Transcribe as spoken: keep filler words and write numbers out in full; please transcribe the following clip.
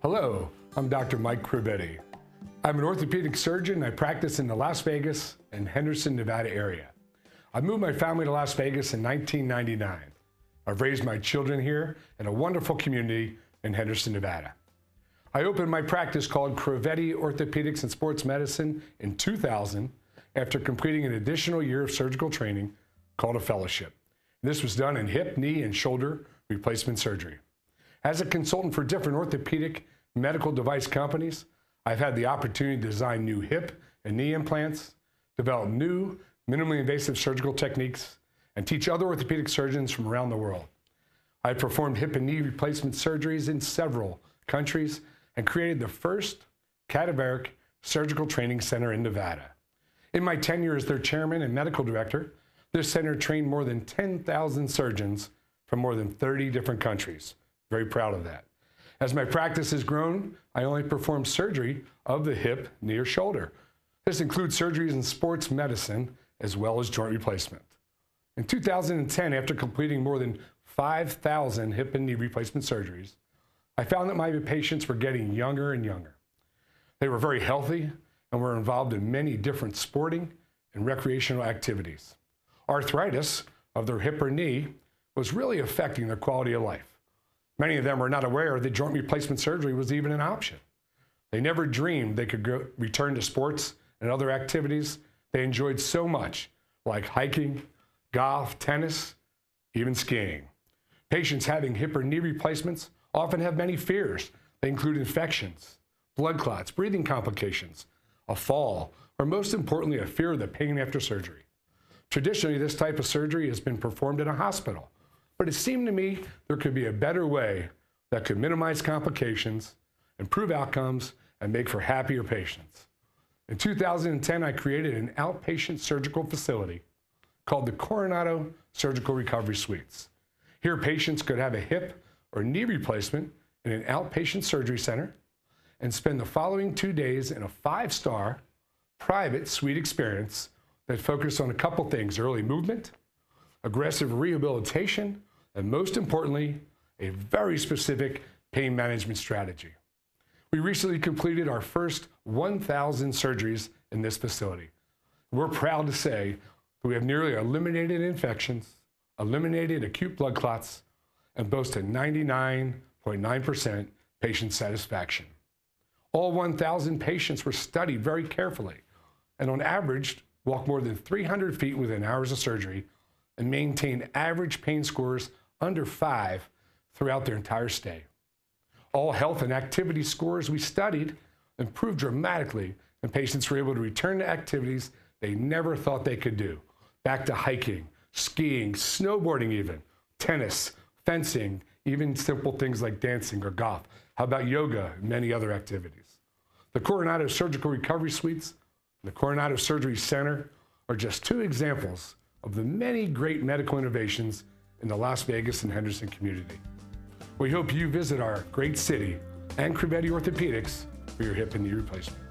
Hello, I'm Doctor Mike Crovetti. I'm an orthopedic surgeon. I practice in the Las Vegas and Henderson, Nevada area. I moved my family to Las Vegas in nineteen ninety-nine. I've raised my children here in a wonderful community in Henderson, Nevada. I opened my practice called Crovetti Orthopaedics and Sports Medicine in two thousand after completing an additional year of surgical training called a fellowship. This was done in hip, knee, and shoulder replacement surgery. As a consultant for different orthopedic medical device companies, I've had the opportunity to design new hip and knee implants, develop new minimally invasive surgical techniques, and teach other orthopedic surgeons from around the world. I've performed hip and knee replacement surgeries in several countries and created the first cadaveric surgical training center in Nevada. In my tenure as their chairman and medical director, this center trained more than ten thousand surgeons from more than thirty different countries. Very proud of that. As my practice has grown, I only perform surgery of the hip, knee, or shoulder. This includes surgeries in sports medicine as well as joint replacement. In two thousand ten, after completing more than five thousand hip and knee replacement surgeries, I found that my patients were getting younger and younger. They were very healthy and were involved in many different sporting and recreational activities. Arthritis of their hip or knee was really affecting their quality of life. Many of them were not aware that joint replacement surgery was even an option. They never dreamed they could go, return to sports and other activities they enjoyed so much, like hiking, golf, tennis, even skiing. Patients having hip or knee replacements often have many fears. They include infections, blood clots, breathing complications, a fall, or most importantly, a fear of the pain after surgery. Traditionally, this type of surgery has been performed in a hospital, but it seemed to me there could be a better way that could minimize complications, improve outcomes, and make for happier patients. In two thousand ten, I created an outpatient surgical facility called the Coronado Surgical Recovery Suites. Here, patients could have a hip or knee replacement in an outpatient surgery center and spend the following two days in a five-star private suite experience that focused on a couple things: early movement, aggressive rehabilitation, and most importantly, a very specific pain management strategy. We recently completed our first one thousand surgeries in this facility. We're proud to say that we have nearly eliminated infections, eliminated acute blood clots, and boast a ninety-nine point nine percent patient satisfaction. All one thousand patients were studied very carefully, and on average, walked more than three hundred feet within hours of surgery and maintained average pain scores under five throughout their entire stay. All health and activity scores we studied improved dramatically, and patients were able to return to activities they never thought they could do. Back to hiking, skiing, snowboarding even, tennis, fencing, even simple things like dancing or golf. How about yoga and many other activities? The Coronado Surgical Recovery Suites and the Coronado Surgery Center are just two examples of the many great medical innovations in the Las Vegas and Henderson community. We hope you visit our great city and Crovetti Orthopedics for your hip and knee replacement.